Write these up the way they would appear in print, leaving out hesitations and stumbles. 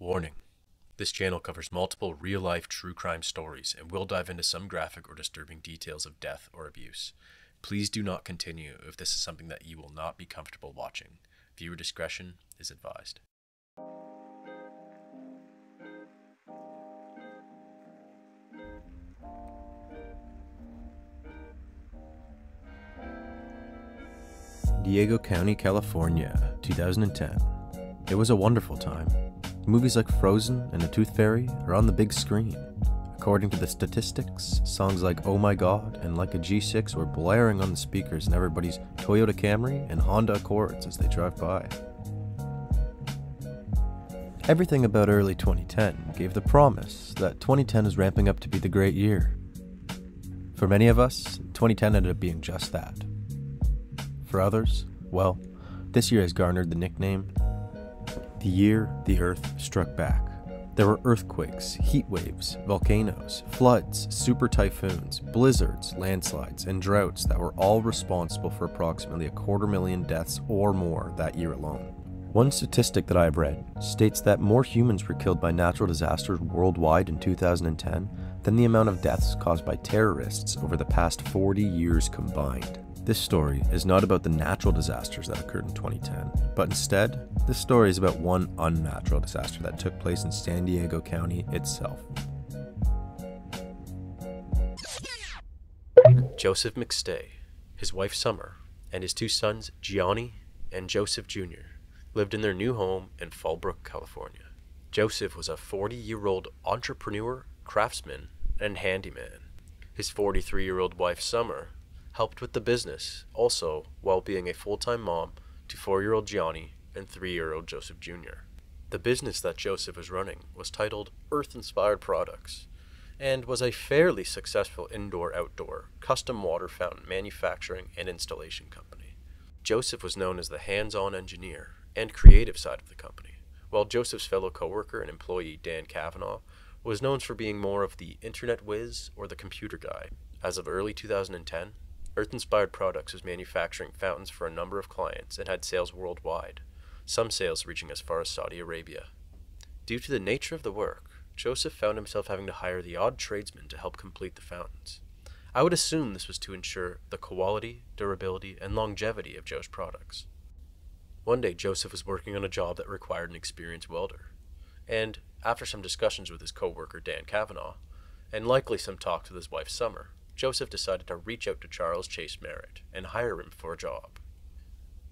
Warning. This channel covers multiple real-life true crime stories and will dive into some graphic or disturbing details of death or abuse. Please do not continue if this is something that you will not be comfortable watching. Viewer discretion is advised. San Diego County, California, 2010. It was a wonderful time. Movies like Frozen and The Tooth Fairy are on the big screen. According to the statistics, songs like Oh My God and Like a G6 were blaring on the speakers in everybody's Toyota Camry and Honda Accords as they drive by. Everything about early 2010 gave the promise that 2010 is ramping up to be the great year. For many of us, 2010 ended up being just that. For others, well, this year has garnered the nickname the year the Earth struck back. There were earthquakes, heat waves, volcanoes, floods, super typhoons, blizzards, landslides, and droughts that were all responsible for approximately 250,000 deaths or more that year alone. One statistic that I've read states that more humans were killed by natural disasters worldwide in 2010 than the amount of deaths caused by terrorists over the past 40 years combined. This story is not about the natural disasters that occurred in 2010, but instead, this story is about one unnatural disaster that took place in San Diego County itself. Joseph McStay, his wife Summer, and his two sons Gianni and Joseph Jr. lived in their new home in Fallbrook, California. Joseph was a 40-year-old entrepreneur, craftsman, and handyman. His 43-year-old wife Summer helped with the business, also while being a full-time mom to 4-year-old Gianni and 3-year-old Joseph Jr. The business that Joseph was running was titled Earth Inspired Products and was a fairly successful indoor-outdoor custom water fountain manufacturing and installation company. Joseph was known as the hands-on engineer and creative side of the company, while Joseph's fellow co-worker and employee Dan Kavanaugh was known for being more of the internet whiz or the computer guy. As of early 2010, Earth Inspired Products was manufacturing fountains for a number of clients and had sales worldwide, some sales reaching as far as Saudi Arabia. Due to the nature of the work, Joseph found himself having to hire the odd tradesman to help complete the fountains. I would assume this was to ensure the quality, durability, and longevity of Joe's products. One day, Joseph was working on a job that required an experienced welder, and after some discussions with his co-worker Dan Kavanaugh, and likely some talks with his wife Summer, Joseph decided to reach out to Charles Chase Merritt and hire him for a job.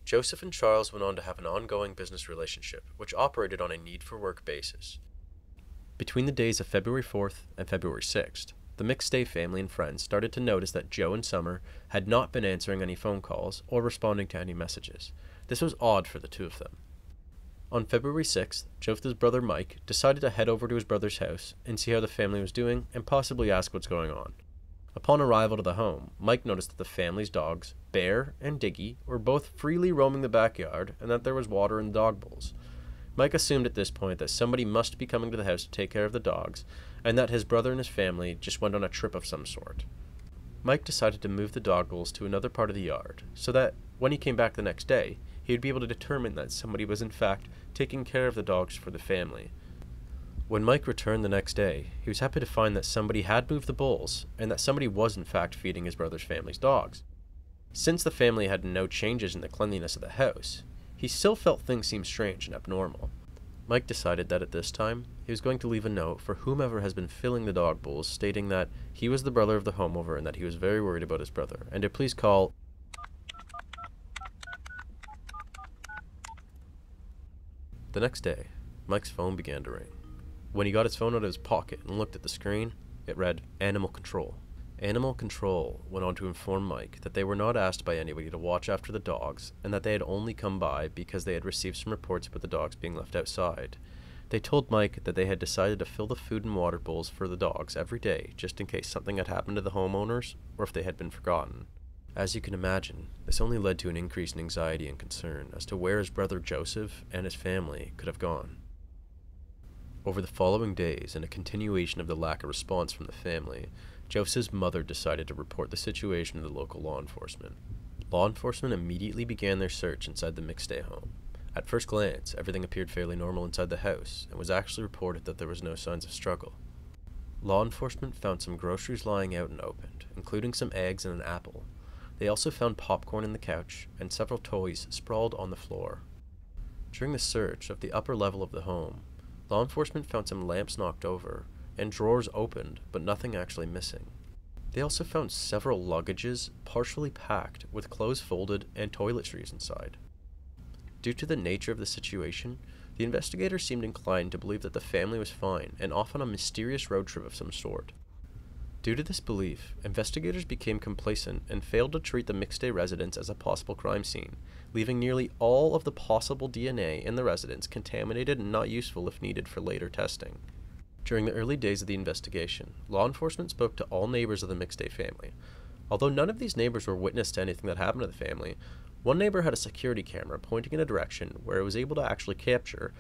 Joseph and Charles went on to have an ongoing business relationship, which operated on a need-for-work basis. Between the days of February 4th and February 6th, the McStay family and friends started to notice that Joe and Summer had not been answering any phone calls or responding to any messages. This was odd for the two of them. On February 6th, Joseph's brother Mike decided to head over to his brother's house and see how the family was doing and possibly ask what's going on. Upon arrival to the home, Mike noticed that the family's dogs, Bear and Diggy, were both freely roaming the backyard and that there was water in the dog bowls. Mike assumed at this point that somebody must be coming to the house to take care of the dogs and that his brother and his family just went on a trip of some sort. Mike decided to move the dog bowls to another part of the yard so that when he came back the next day, he would be able to determine that somebody was in fact taking care of the dogs for the family. When Mike returned the next day, he was happy to find that somebody had moved the bowls and that somebody was in fact feeding his brother's family's dogs. Since the family had no changes in the cleanliness of the house, he still felt things seemed strange and abnormal. Mike decided that at this time, he was going to leave a note for whomever has been filling the dog bowls stating that he was the brother of the homeowner and that he was very worried about his brother and to please call. The next day, Mike's phone began to ring. When he got his phone out of his pocket and looked at the screen, it read, Animal Control. Animal Control went on to inform Mike that they were not asked by anybody to watch after the dogs and that they had only come by because they had received some reports about the dogs being left outside. They told Mike that they had decided to fill the food and water bowls for the dogs every day just in case something had happened to the homeowners or if they had been forgotten. As you can imagine, this only led to an increase in anxiety and concern as to where his brother Joseph and his family could have gone. Over the following days, and a continuation of the lack of response from the family, Joseph's mother decided to report the situation to the local law enforcement. Law enforcement immediately began their search inside the McStay home. At first glance, everything appeared fairly normal inside the house, and was actually reported that there was no signs of struggle. Law enforcement found some groceries lying out and opened, including some eggs and an apple. They also found popcorn in the couch, and several toys sprawled on the floor. During the search of the upper level of the home, law enforcement found some lamps knocked over, and drawers opened, but nothing actually missing. They also found several luggages partially packed, with clothes folded and toiletries inside. Due to the nature of the situation, the investigators seemed inclined to believe that the family was fine and off on a mysterious road trip of some sort. Due to this belief, investigators became complacent and failed to treat the McStay residence as a possible crime scene, leaving nearly all of the possible DNA in the residence contaminated and not useful if needed for later testing. During the early days of the investigation, law enforcement spoke to all neighbors of the McStay family. Although none of these neighbors were witness to anything that happened to the family, one neighbor had a security camera pointing in a direction where it was able to actually capture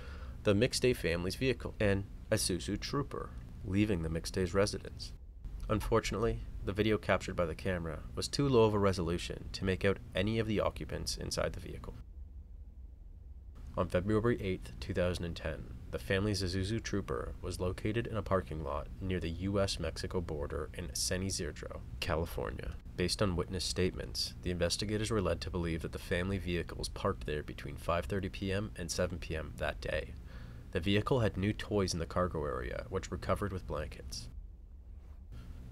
the McStay family's vehicle and a Isuzu Trooper leaving the McStay's residence. Unfortunately, the video captured by the camera was too low of a resolution to make out any of the occupants inside the vehicle. On February 8, 2010, the family's Isuzu Trooper was located in a parking lot near the U.S.-Mexico border in San Ysidro, California. Based on witness statements, the investigators were led to believe that the family vehicle was parked there between 5:30 p.m. and 7 p.m. that day. The vehicle had new toys in the cargo area, which were covered with blankets.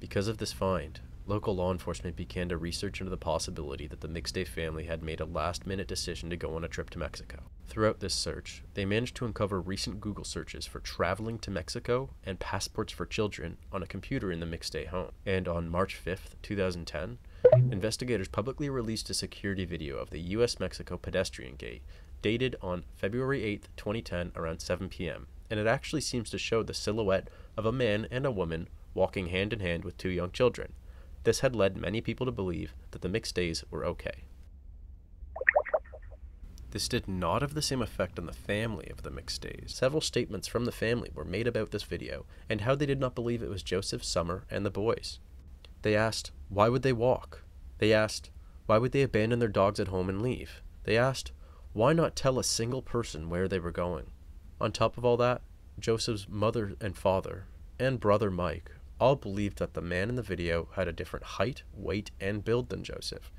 Because of this find, local law enforcement began to research into the possibility that the McStay family had made a last-minute decision to go on a trip to Mexico. Throughout this search, they managed to uncover recent Google searches for traveling to Mexico and passports for children on a computer in the McStay home. And on March 5, 2010, investigators publicly released a security video of the U.S.-Mexico pedestrian gate, dated on February 8, 2010 around 7 p.m., and it actually seems to show the silhouette of a man and a woman walking hand-in-hand with two young children. This had led many people to believe that the McStays were okay. This did not have the same effect on the family of the McStays. Several statements from the family were made about this video and how they did not believe it was Joseph, Summer, and the boys. They asked, why would they walk? They asked, why would they abandon their dogs at home and leave? They asked, why not tell a single person where they were going? On top of all that, Joseph's mother and father and brother Mike all believed that the man in the video had a different height, weight, and build than Joseph.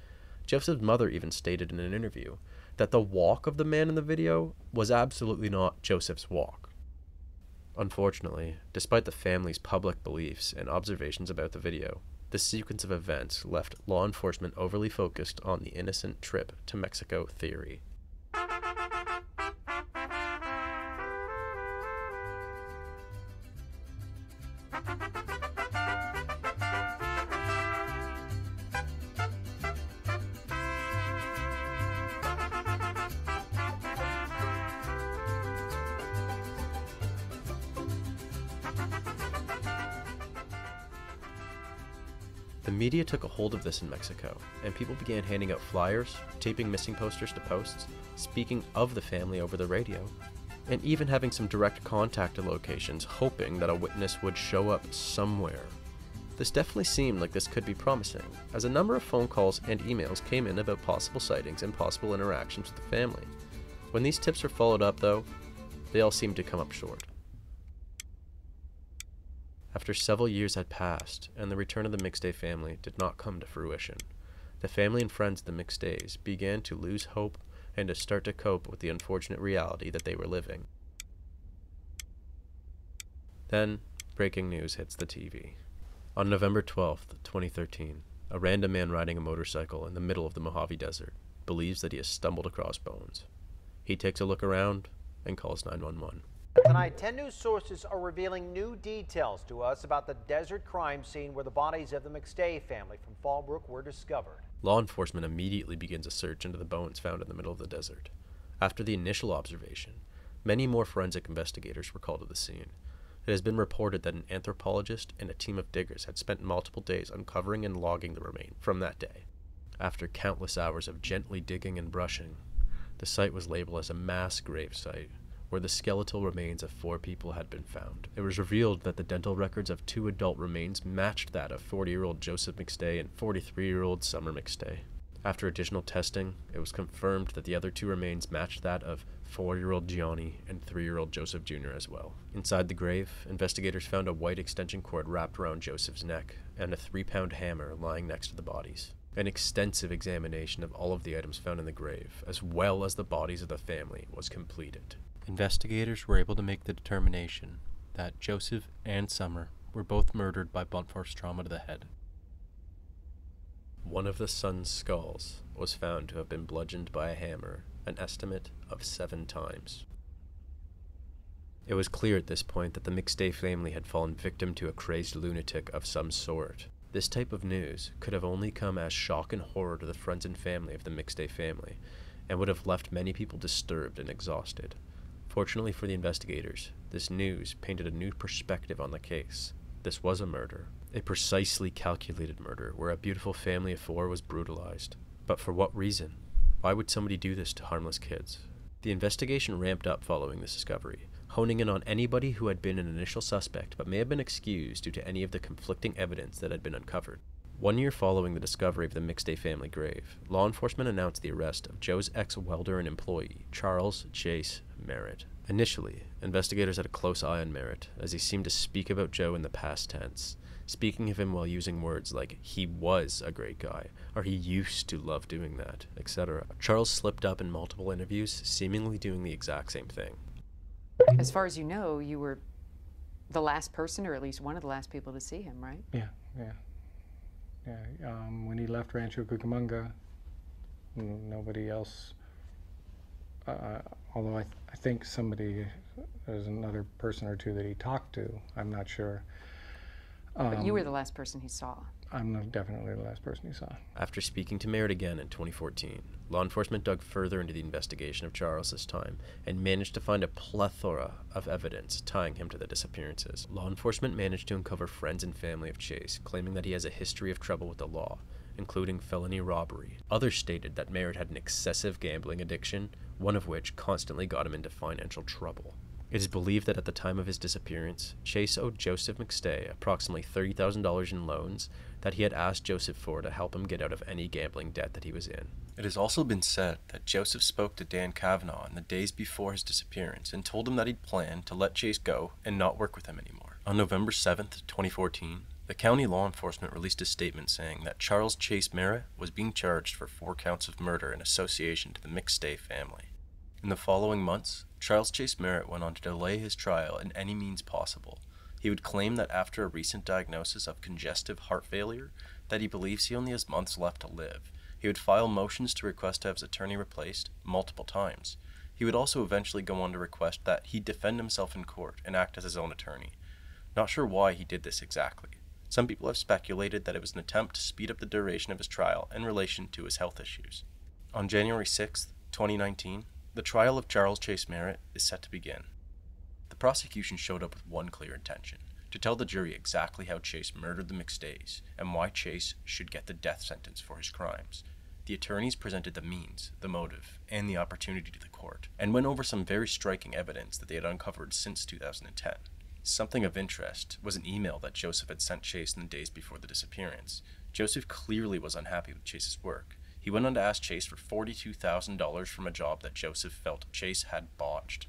Joseph's mother even stated in an interview that the walk of the man in the video was absolutely not Joseph's walk. Unfortunately, despite the family's public beliefs and observations about the video, this sequence of events left law enforcement overly focused on the innocent trip to Mexico theory. The media took a hold of this in Mexico, and people began handing out flyers, taping missing posters to posts, speaking of the family over the radio, and even having some direct contact to locations, hoping that a witness would show up somewhere. This definitely seemed like this could be promising, as a number of phone calls and emails came in about possible sightings and possible interactions with the family. When these tips were followed up, though, they all seemed to come up short. After several years had passed, and the return of the McStay family did not come to fruition, the family and friends of the McStays began to lose hope and to start to cope with the unfortunate reality that they were living. Then, breaking news hits the TV. On November 12, 2013, a random man riding a motorcycle in the middle of the Mojave Desert believes that he has stumbled across bones. He takes a look around and calls 911. Tonight, 10 news sources are revealing new details to us about the desert crime scene where the bodies of the McStay family from Fallbrook were discovered. Law enforcement immediately begins a search into the bones found in the middle of the desert. After the initial observation, many more forensic investigators were called to the scene. It has been reported that an anthropologist and a team of diggers had spent multiple days uncovering and logging the remains from that day. After countless hours of gently digging and brushing, the site was labeled as a mass grave site, where the skeletal remains of 4 people had been found. It was revealed that the dental records of 2 adult remains matched that of 40-year-old Joseph McStay and 43-year-old Summer McStay. After additional testing, it was confirmed that the other two remains matched that of 4-year-old Gianni and 3-year-old Joseph Jr. as well. Inside the grave, investigators found a white extension cord wrapped around Joseph's neck and a 3-pound hammer lying next to the bodies. An extensive examination of all of the items found in the grave, as well as the bodies of the family, was completed. Investigators were able to make the determination that Joseph and Summer were both murdered by blunt force trauma to the head. One of the son's skulls was found to have been bludgeoned by a hammer, an estimate of 7 times. It was clear at this point that the McStay family had fallen victim to a crazed lunatic of some sort. This type of news could have only come as shock and horror to the friends and family of the McStay family, and would have left many people disturbed and exhausted. Fortunately for the investigators, this news painted a new perspective on the case. This was a murder. A precisely calculated murder where a beautiful family of 4 was brutalized. But for what reason? Why would somebody do this to harmless kids? The investigation ramped up following this discovery, honing in on anybody who had been an initial suspect but may have been excused due to any of the conflicting evidence that had been uncovered. 1 year following the discovery of the McStay family grave, law enforcement announced the arrest of Joe's ex-welder and employee, Charles Chase Merritt. Initially, investigators had a close eye on Merritt, as he seemed to speak about Joe in the past tense, speaking of him while using words like, he was a great guy, or he used to love doing that, etc. Charles slipped up in multiple interviews, seemingly doing the exact same thing. As far as you know, you were the last person, or at least one of the last people to see him, right? Yeah. When he left Rancho Cucamonga, nobody else, although I think somebody, there's another person or two that he talked to, I'm not sure. But you were the last person he saw. I'm definitely the last person he saw. After speaking to Merritt again in 2014, law enforcement dug further into the investigation of Charles this time and managed to find a plethora of evidence tying him to the disappearances. Law enforcement managed to uncover friends and family of Chase, claiming that he has a history of trouble with the law, including felony robbery. Others stated that Merritt had an excessive gambling addiction, one of which constantly got him into financial trouble. It is believed that at the time of his disappearance, Chase owed Joseph McStay approximately $30,000 in loans that he had asked Joseph for to help him get out of any gambling debt that he was in. It has also been said that Joseph spoke to Dan Kavanaugh in the days before his disappearance and told him that he'd planned to let Chase go and not work with him anymore. On November 7th, 2014, the county law enforcement released a statement saying that Charles Chase Merritt was being charged for 4 counts of murder in association to the McStay family. In the following months, Charles Chase Merritt went on to delay his trial in any means possible. He would claim that after a recent diagnosis of congestive heart failure, that he believes he only has months left to live. He would file motions to request to have his attorney replaced multiple times. He would also eventually go on to request that he defend himself in court and act as his own attorney. Not sure why he did this exactly. Some people have speculated that it was an attempt to speed up the duration of his trial in relation to his health issues. On January 6th, 2019, the trial of Charles Chase Merritt is set to begin. The prosecution showed up with one clear intention, to tell the jury exactly how Chase murdered the McStays and why Chase should get the death sentence for his crimes. The attorneys presented the means, the motive, and the opportunity to the court, and went over some very striking evidence that they had uncovered since 2010. Something of interest was an email that Joseph had sent Chase in the days before the disappearance. Joseph clearly was unhappy with Chase's work. He went on to ask Chase for $42,000 from a job that Joseph felt Chase had botched.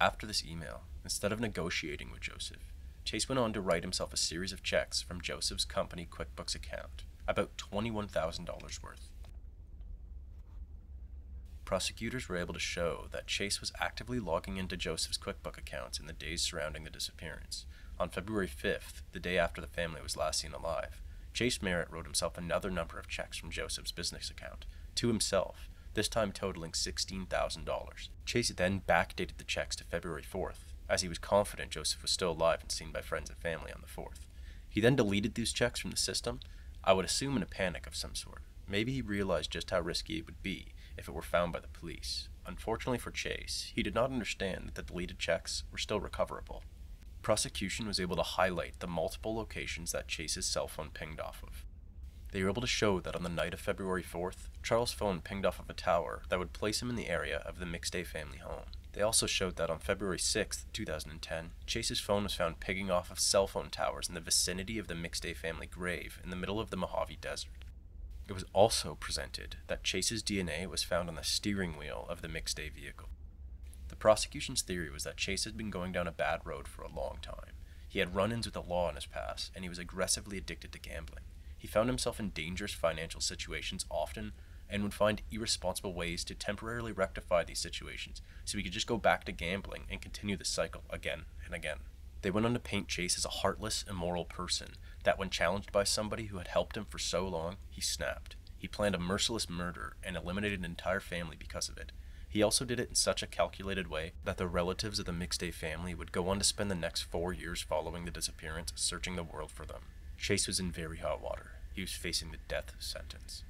After this email, instead of negotiating with Joseph, Chase went on to write himself a series of checks from Joseph's company QuickBooks account, about $21,000 worth. Prosecutors were able to show that Chase was actively logging into Joseph's QuickBooks accounts in the days surrounding the disappearance. On February 5th, the day after the family was last seen alive, Chase Merritt wrote himself another number of checks from Joseph's business account, to himself, this time totaling $16,000. Chase then backdated the checks to February 4th, as he was confident Joseph was still alive and seen by friends and family on the 4th. He then deleted these checks from the system, I would assume in a panic of some sort. Maybe he realized just how risky it would be if it were found by the police. Unfortunately for Chase, he did not understand that the deleted checks were still recoverable. Prosecution was able to highlight the multiple locations that Chase's cell phone pinged off of. They were able to show that on the night of February 4th, Charles' phone pinged off of a tower that would place him in the area of the McStay family home. They also showed that on February 6th, 2010, Chase's phone was found pinging off of cell phone towers in the vicinity of the McStay family grave in the middle of the Mojave Desert. It was also presented that Chase's DNA was found on the steering wheel of the McStay vehicle. The prosecution's theory was that Chase had been going down a bad road for a long time. He had run-ins with the law in his past, and he was aggressively addicted to gambling. He found himself in dangerous financial situations often, and would find irresponsible ways to temporarily rectify these situations so he could just go back to gambling and continue the cycle again and again. They went on to paint Chase as a heartless, immoral person, that when challenged by somebody who had helped him for so long, he snapped. He planned a merciless murder and eliminated an entire family because of it. He also did it in such a calculated way that the relatives of the McStay family would go on to spend the next 4 years following the disappearance searching the world for them. Chase was in very hot water. He was facing the death sentence.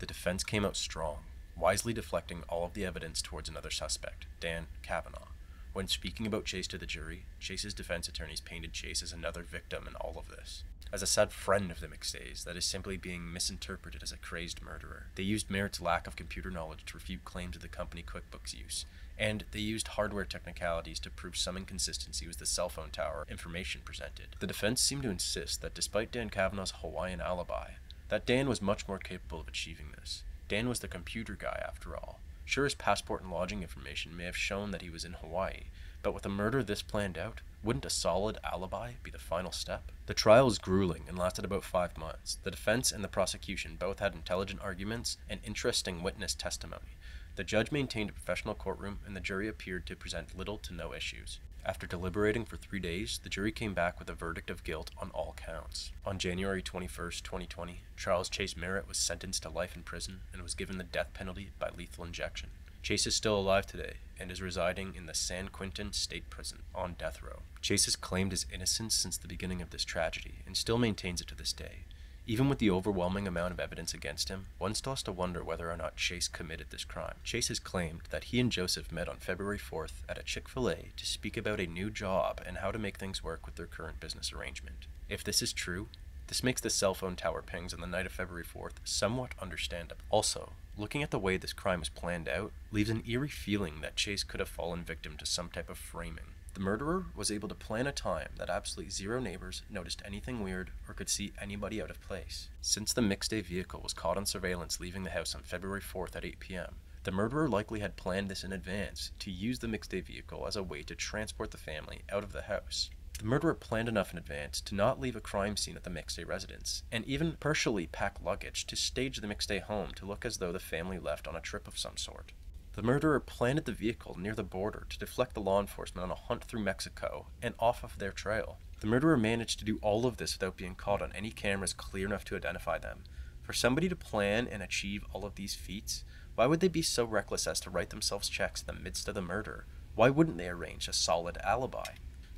The defense came out strong, wisely deflecting all of the evidence towards another suspect, Dan Kavanaugh. When speaking about Chase to the jury, Chase's defense attorneys painted Chase as another victim in all of this, as a sad friend of the McStays that is simply being misinterpreted as a crazed murderer. They used Merritt's lack of computer knowledge to refute claims of the company QuickBooks use, and they used hardware technicalities to prove some inconsistency with the cell phone tower information presented. The defense seemed to insist that despite Dan Kavanaugh's Hawaiian alibi, that Dan was much more capable of achieving this. Dan was the computer guy, after all. Sure, his passport and lodging information may have shown that he was in Hawaii, but with a murder this planned out, wouldn't a solid alibi be the final step? The trial was grueling and lasted about 5 months. The defense and the prosecution both had intelligent arguments and interesting witness testimony. The judge maintained a professional courtroom, and the jury appeared to present little to no issues. After deliberating for 3 days, the jury came back with a verdict of guilt on all counts. On January 21st, 2020, Charles Chase Merritt was sentenced to life in prison and was given the death penalty by lethal injection. Chase is still alive today and is residing in the San Quentin State Prison on death row. Chase has claimed his innocence since the beginning of this tragedy and still maintains it to this day. Even with the overwhelming amount of evidence against him, one still has to wonder whether or not Chase committed this crime. Chase has claimed that he and Joseph met on February 4th at a Chick-fil-A to speak about a new job and how to make things work with their current business arrangement. If this is true, this makes the cell phone tower pings on the night of February 4th somewhat understandable. Also, looking at the way this crime was planned out leaves an eerie feeling that Chase could have fallen victim to some type of framing. The murderer was able to plan a time that absolutely zero neighbors noticed anything weird or could see anybody out of place. Since the McStay vehicle was caught on surveillance leaving the house on February 4th at 8 p.m., the murderer likely had planned this in advance to use the McStay vehicle as a way to transport the family out of the house. The murderer planned enough in advance to not leave a crime scene at the McStay residence, and even partially pack luggage to stage the McStay home to look as though the family left on a trip of some sort. The murderer planted the vehicle near the border to deflect the law enforcement on a hunt through Mexico and off of their trail. The murderer managed to do all of this without being caught on any cameras clear enough to identify them. For somebody to plan and achieve all of these feats, why would they be so reckless as to write themselves checks in the midst of the murder? Why wouldn't they arrange a solid alibi?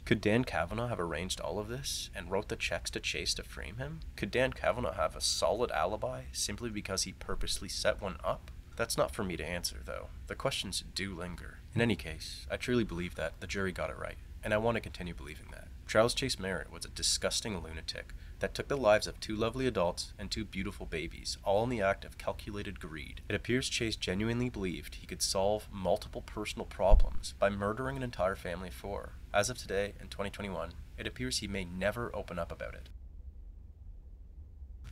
Could Dan Kavanaugh have arranged all of this and wrote the checks to Chase to frame him? Could Dan Kavanaugh have a solid alibi simply because he purposely set one up? That's not for me to answer, though. The questions do linger. In any case, I truly believe that the jury got it right, and I want to continue believing that. Charles Chase Merritt was a disgusting lunatic that took the lives of 2 lovely adults and 2 beautiful babies, all in the act of calculated greed. It appears Chase genuinely believed he could solve multiple personal problems by murdering an entire family of 4. As of today, in 2021, it appears he may never open up about it.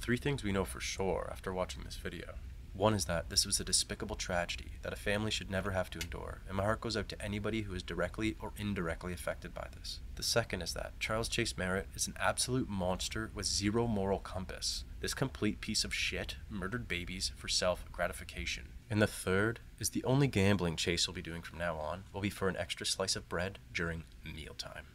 3 things we know for sure after watching this video. 1 is that this was a despicable tragedy that a family should never have to endure, and my heart goes out to anybody who is directly or indirectly affected by this. The 2nd is that Charles Chase Merritt is an absolute monster with zero moral compass. This complete piece of shit murdered babies for self-gratification. And the 3rd is the only gambling Chase will be doing from now on will be for an extra slice of bread during mealtime.